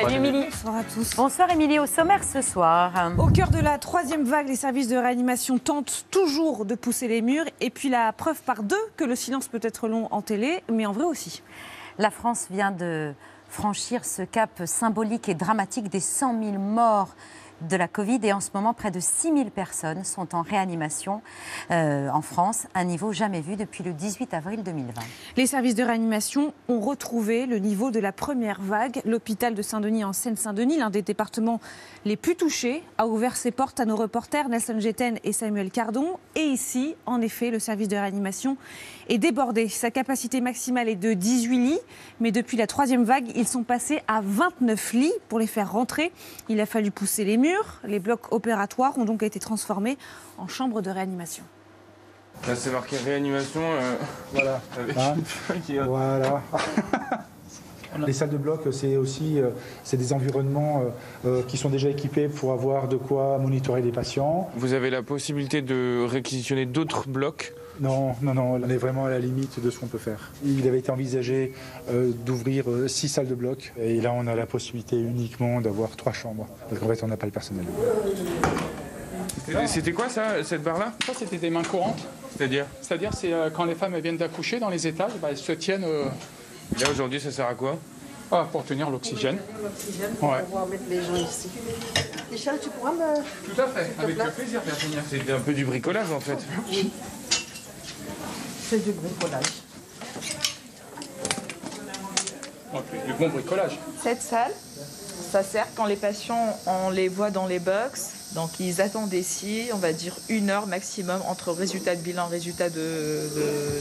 Salut Émilie. Bonsoir à tous. Bonsoir Émilie, au sommaire ce soir. Au cœur de la troisième vague, les services de réanimation tentent toujours de pousser les murs. Et puis la preuve par deux que le silence peut être long en télé, mais en vrai aussi. La France vient de franchir ce cap symbolique et dramatique des 100 000 morts de la Covid. Et en ce moment, près de 6 000 personnes sont en réanimation en France. Un niveau jamais vu depuis le 18 avril 2020. Les services de réanimation ont retrouvé le niveau de la première vague. L'hôpital de Saint Denis en Seine-Saint-Denis, l'un des départements les plus touchés, a ouvert ses portes à nos reporters Nelson Géten et Samuel Cardon. Et ici, en effet, le service de réanimation est débordé. Sa capacité maximale est de 18 lits. Mais depuis la troisième vague, ils sont passés à 29 lits. Pour les faire rentrer, il a fallu pousser les murs. Les blocs opératoires ont donc été transformés en chambres de réanimation. Là, c'est marqué réanimation. Voilà. Avec une feuille qui... Voilà. Les salles de bloc, c'est aussi des environnements qui sont déjà équipés pour avoir de quoi monitorer les patients. Vous avez la possibilité de réquisitionner d'autres blocs? Non, non, non, on est vraiment à la limite de ce qu'on peut faire. Il avait été envisagé d'ouvrir 6 salles de bloc et là on a la possibilité uniquement d'avoir 3 chambres parce qu'en fait on n'a pas le personnel. C'était quoi ça, cette barre-là? Ça c'était des mains courantes. C'est-à-dire? C'est-à-dire c'est quand les femmes viennent d'accoucher dans les étages, bah, elles se tiennent... Et là aujourd'hui ça sert à quoi? Ah, pour tenir l'oxygène. Pour pouvoir mettre les gens ici. Michel, tu pourras me... Tout à fait, avec le plaisir. C'est un peu du bricolage en fait. Oui. C'est du bricolage. Du bon bricolage. Cette salle, ça sert quand les patients, on les voit dans les box. Donc ils attendent ici, on va dire 1 heure maximum entre résultat de bilan, résultat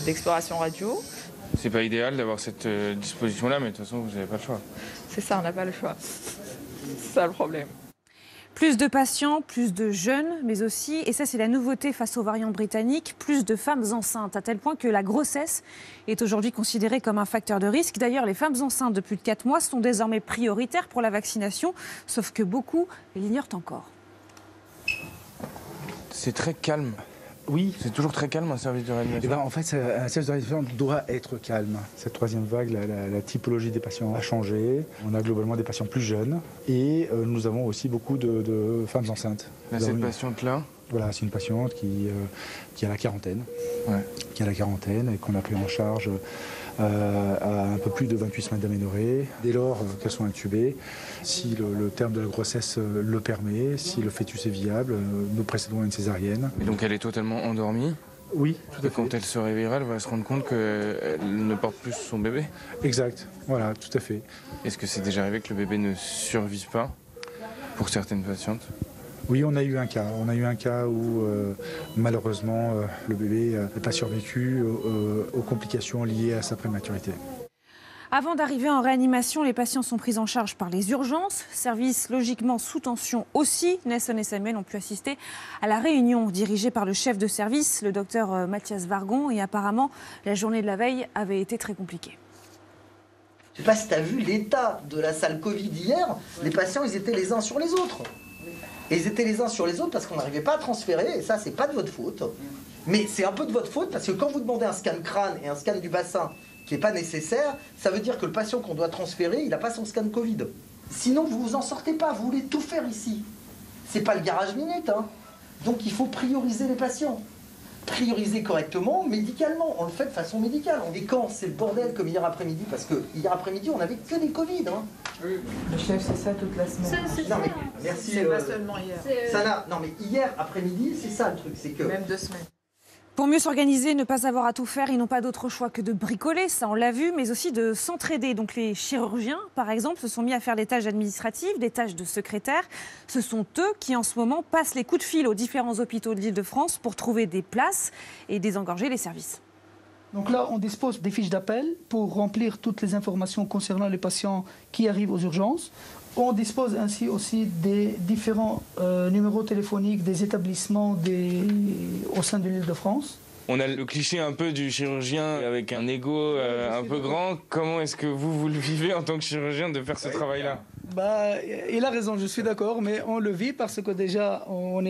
d'exploration radio. C'est pas idéal d'avoir cette disposition-là, mais de toute façon, vous n'avez pas le choix. C'est ça, on n'a pas le choix. C'est ça le problème. Plus de patients, plus de jeunes, mais aussi, et ça c'est la nouveauté face aux variants britanniques, plus de femmes enceintes, à tel point que la grossesse est aujourd'hui considérée comme un facteur de risque. D'ailleurs, les femmes enceintes de plus de 4 mois sont désormais prioritaires pour la vaccination, sauf que beaucoup l'ignorent encore. C'est très calme. Oui. C'est toujours très calme un service de réanimation. En fait, un service de réanimation doit être calme. Cette troisième vague, la typologie des patients a changé. On a globalement des patients plus jeunes et nous avons aussi beaucoup de femmes enceintes. Là, cette patiente-là ? Voilà, c'est une patiente qui a la quarantaine, qui a la quarantaine et qu'on a pris en charge à un peu plus de 28 semaines d'aménorrhée. Dès lors qu'elles sont intubées, si le terme de la grossesse le permet, si le fœtus est viable, nous procédons à une césarienne. Et donc elle est totalement endormie? Oui, tout à fait. Quand elle se réveillera, elle va se rendre compte qu'elle ne porte plus son bébé? Exact, voilà, tout à fait. Est-ce que c'est déjà arrivé que le bébé ne survive pas pour certaines patientes? Oui, on a eu un cas. On a eu un cas où, malheureusement, le bébé n'a pas survécu aux complications liées à sa prématurité. Avant d'arriver en réanimation, les patients sont pris en charge par les urgences. Service logiquement sous tension aussi. Nelson et Samuel ont pu assister à la réunion dirigée par le chef de service, le docteur Mathias Vargon. Et apparemment, la journée de la veille avait été très compliquée. Je ne sais pas si tu as vu l'état de la salle Covid hier. Les patients, ils étaient les uns sur les autres. Et ils étaient les uns sur les autres parce qu'on n'arrivait pas à transférer, et ça, c'est pas de votre faute. Mais c'est un peu de votre faute parce que quand vous demandez un scan crâne et un scan du bassin qui n'est pas nécessaire, ça veut dire que le patient qu'on doit transférer, il n'a pas son scan Covid. Sinon, vous vous en sortez pas, vous voulez tout faire ici. C'est pas le garage minute, hein. Donc il faut prioriser les patients. Prioriser correctement, médicalement. On le fait de façon médicale. Et quand c'est le bordel comme hier après-midi, parce que hier après-midi, on n'avait que des Covid, hein. Le chef, c'est ça toute la semaine. Non, mais, merci. C'est pas seulement hier. Sana, non, mais hier après-midi, c'est ça le truc. C'est que. Même 2 semaines. Pour mieux s'organiser, ne pas avoir à tout faire, ils n'ont pas d'autre choix que de bricoler, ça on l'a vu, mais aussi de s'entraider. Donc les chirurgiens, par exemple, se sont mis à faire des tâches administratives, des tâches de secrétaire. Ce sont eux qui, en ce moment, passent les coups de fil aux différents hôpitaux de l'Île-de-France pour trouver des places et désengorger les services. Donc là, on dispose des fiches d'appel pour remplir toutes les informations concernant les patients qui arrivent aux urgences. On dispose ainsi aussi des différents numéros téléphoniques des établissements au sein de l'Île-de-France. On a le cliché un peu du chirurgien avec un ego un peu grand. Comment est-ce que vous le vivez en tant que chirurgien de faire ce travail-là? Bah, il a raison, je suis d'accord, mais on le vit parce que déjà, on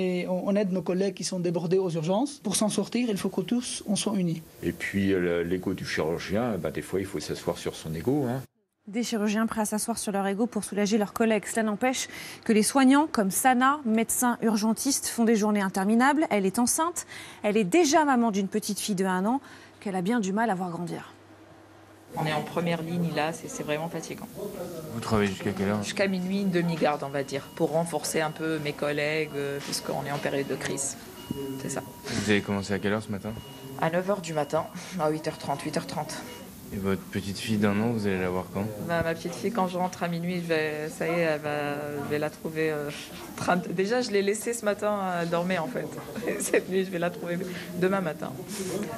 aide nos collègues qui sont débordés aux urgences. Pour s'en sortir, il faut que tous, on soit unis. Et puis l'ego du chirurgien, bah, des fois, il faut s'asseoir sur son ego, hein. Des chirurgiens prêts à s'asseoir sur leur ego pour soulager leurs collègues. Cela n'empêche que les soignants, comme Sana, médecin urgentiste, font des journées interminables. Elle est enceinte, elle est déjà maman d'une petite fille de 1 an qu'elle a bien du mal à voir grandir. On est en première ligne là, c'est vraiment fatigant. Vous travaillez jusqu'à quelle heure? Jusqu'à minuit, une demi-garde on va dire, pour renforcer un peu mes collègues, puisqu'on est en période de crise. C'est ça. Vous avez commencé à quelle heure ce matin? À 9h du matin, à 8h30, 8h30. Et votre petite fille d'1 an, vous allez la voir quand? Bah, ma petite fille, quand je rentre à minuit, ça y est, je vais la trouver... Déjà, je l'ai laissée ce matin dormir, en fait. Cette nuit, je vais la trouver demain matin.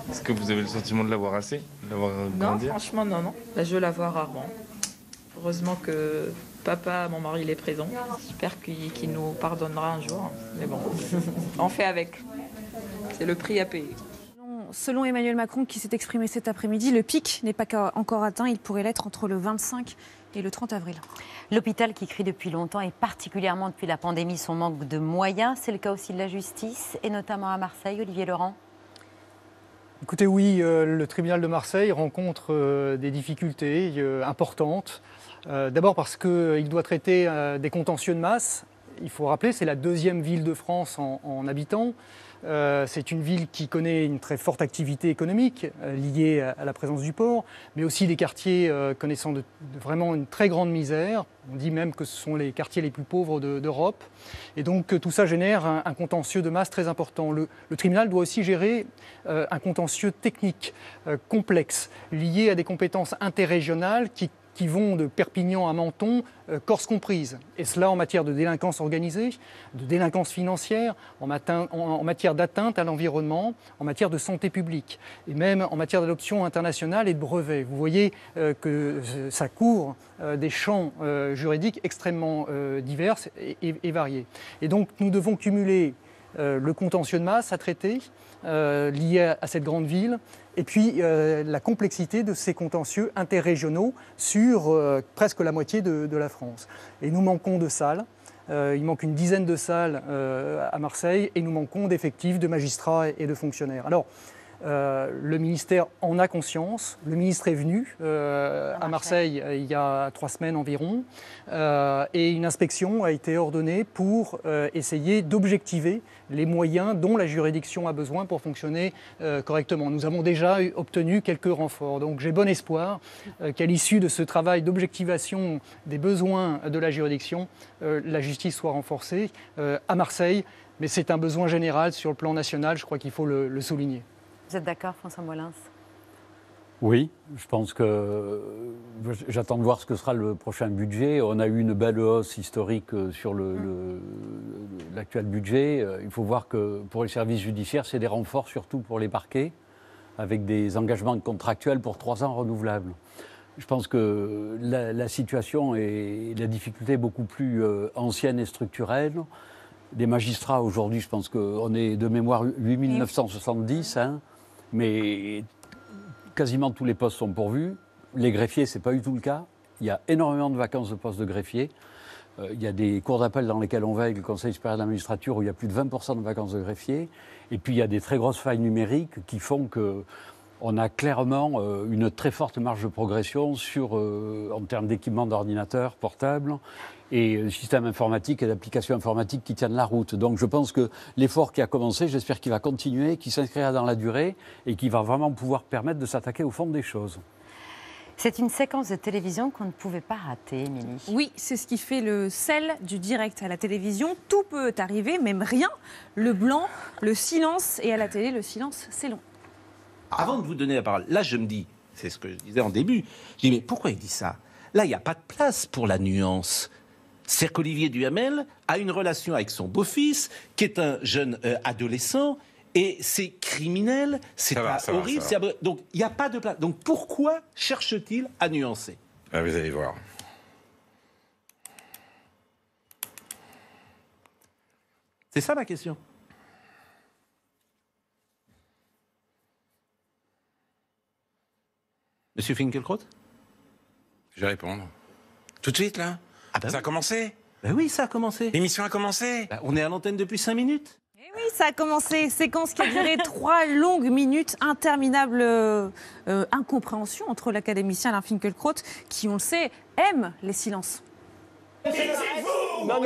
Est-ce que vous avez le sentiment de l'avoir assez? De l'avoir grandi? Non, franchement, non, non. Bah, je la vois rarement. Heureusement que papa, mon mari, il est présent. J'espère qu'il nous pardonnera un jour. Mais bon, on fait avec. C'est le prix à payer. Selon Emmanuel Macron, qui s'est exprimé cet après-midi, le pic n'est pas encore atteint. Il pourrait l'être entre le 25 et le 30 avril. L'hôpital qui crie depuis longtemps, et particulièrement depuis la pandémie, son manque de moyens. C'est le cas aussi de la justice, et notamment à Marseille. Olivier Laurent. Écoutez, oui, le tribunal de Marseille rencontre des difficultés importantes. D'abord parce qu'il doit traiter des contentieux de masse. Il faut rappeler, c'est la 2e ville de France en habitants. C'est une ville qui connaît une très forte activité économique liée à la présence du port, mais aussi des quartiers connaissant vraiment une très grande misère. On dit même que ce sont les quartiers les plus pauvres d'Europe. Et donc tout ça génère un contentieux de masse très important. Le tribunal doit aussi gérer un contentieux technique complexe, lié à des compétences interrégionales qui vont de Perpignan à Menton, Corse comprise. Et cela en matière de délinquance organisée, de délinquance financière, en matière d'atteinte à l'environnement, en matière de santé publique, et même en matière d'adoption internationale et de brevets. Vous voyez que ça couvre des champs juridiques extrêmement divers et variés. Et donc nous devons cumuler le contentieux de masse à traiter, lié à cette grande ville, et puis la complexité de ces contentieux interrégionaux sur presque la moitié de la France. Et nous manquons de salles, il manque une dizaine de salles à Marseille, et nous manquons d'effectifs de magistrats et de fonctionnaires. Alors, le ministère en a conscience. Le ministre est venu à Marseille il y a 3 semaines environ, et une inspection a été ordonnée pour essayer d'objectiver les moyens dont la juridiction a besoin pour fonctionner correctement. Nous avons déjà obtenu quelques renforts, donc j'ai bon espoir qu'à l'issue de ce travail d'objectivation des besoins de la juridiction, la justice soit renforcée à Marseille, mais c'est un besoin général sur le plan national, je crois qu'il faut le souligner. Vous êtes d'accord, François Molins? Oui, je pense que j'attends de voir ce que sera le prochain budget. On a eu une belle hausse historique sur l'actuel budget. Il faut voir que pour les services judiciaires, c'est des renforts surtout pour les parquets, avec des engagements contractuels pour 3 ans renouvelables. Je pense que la situation et la difficulté est beaucoup plus ancienne et structurelle. Des magistrats aujourd'hui, je pense qu'on est de mémoire 8970, hein, mais quasiment tous les postes sont pourvus. Les greffiers, ce n'est pas du tout le cas. Il y a énormément de vacances de postes de greffiers. Il y a des cours d'appel dans lesquels on va avec le Conseil supérieur de la magistrature où il y a plus de 20% de vacances de greffiers. Et puis il y a des très grosses failles numériques qui font qu'on a clairement une très forte marge de progression en termes d'équipement d'ordinateurs portables et systèmes informatiques et d'applications informatiques qui tiennent la route. Donc je pense que l'effort qui a commencé, j'espère qu'il va continuer, qu'il s'inscrira dans la durée et qu'il va vraiment pouvoir permettre de s'attaquer au fond des choses. C'est une séquence de télévision qu'on ne pouvait pas rater, Émilie. Oui, c'est ce qui fait le sel du direct à la télévision. Tout peut arriver, même rien. Le blanc, le silence, et à la télé, le silence, c'est long. Avant de vous donner la parole, là je me dis, c'est ce que je disais en début, je dis mais pourquoi il dit ça? Là, il n'y a pas de place pour la nuance. C'est qu'Olivier Duhamel a une relation avec son beau-fils, qui est un jeune adolescent, et c'est criminel, c'est horrible. Donc il n'y a pas de place. Donc pourquoi cherche-t-il à nuancer? Ah, vous allez voir. C'est ça ma question. Monsieur Finkielkraut? Je vais répondre. Tout de suite, là? Ah ben ça a commencé? Ben oui, ça a commencé. L'émission a commencé. Ben, on est à l'antenne depuis 5 minutes. Et oui, ça a commencé, séquence qui a duré 3 longues minutes, interminable incompréhension entre l'académicien Alain Finkielkraut, qui, on le sait, aime les silences. C'est vous. Non,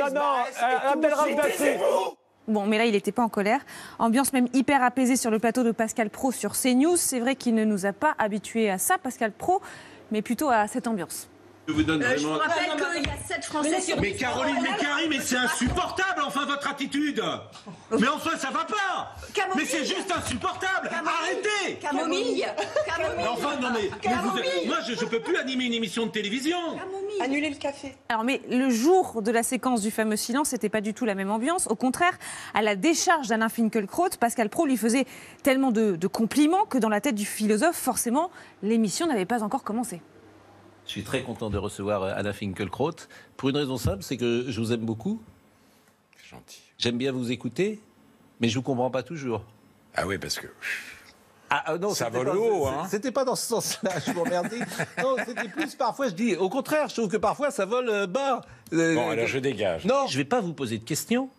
bon, mais là, il n'était pas en colère. Ambiance même hyper apaisée sur le plateau de Pascal Praud sur CNews. C'est vrai qu'il ne nous a pas habitués à ça, Pascal Praud, mais plutôt à cette ambiance. Je vous donne vraiment... Je vous rappelle qu'il y a 7 Français sur... Mais Caroline Mécari, mais c'est insupportable, enfin, votre attitude. Mais enfin, ça va pas. Mais c'est juste insupportable. Arrêtez. Camomille. Camomille. Enfin, non, mais vous êtes... Moi, je peux plus animer une émission de télévision. Camomille. Annuler le café. Alors, mais le jour de la séquence du fameux silence, c'était pas du tout la même ambiance. Au contraire, à la décharge d'Alain Finkielkraut, Pascal Praud lui faisait tellement de compliments que dans la tête du philosophe, forcément, l'émission n'avait pas encore commencé. Je suis très content de recevoir Alain Finkielkraut pour une raison simple, c'est que je vous aime beaucoup. C'est gentil. J'aime bien vous écouter, mais je vous comprends pas toujours. Ah oui, parce que... Ah non, ça vole haut, hein. C'était pas dans ce sens-là, je vous remercie. Non, c'était plus parfois, je dis, au contraire, je trouve que parfois ça vole bas. Bon, alors je dégage. Non, je vais pas vous poser de questions.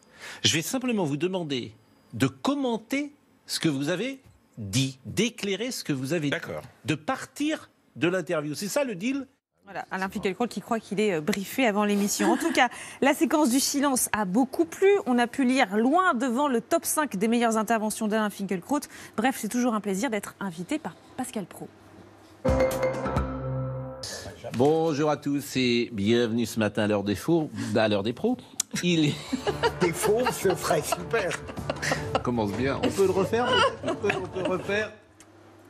Je vais simplement vous demander de commenter ce que vous avez dit, d'éclairer ce que vous avez dit. D'accord. De partir de l'interview. C'est ça le deal ? Voilà, Alain Finkielkraut qui croit qu'il est briefé avant l'émission. En tout cas, la séquence du silence a beaucoup plu. On a pu lire loin devant le top 5 des meilleures interventions d'Alain Finkielkraut. Bref, c'est toujours un plaisir d'être invité par Pascal Praud. Bonjour à tous et bienvenue ce matin à l'heure des faux, à l'heure des pros. Il est... Des faux, ce serait super. On commence bien. On peut le refaire ? On peut le refaire.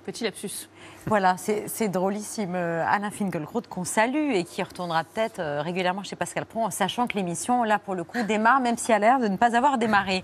Petit lapsus. Voilà, c'est drôlissime. Alain Finkielkraut qu'on salue et qui retournera peut-être régulièrement chez Pascal Praud en sachant que l'émission, là, pour le coup, démarre, même si elle a l'air de ne pas avoir démarré.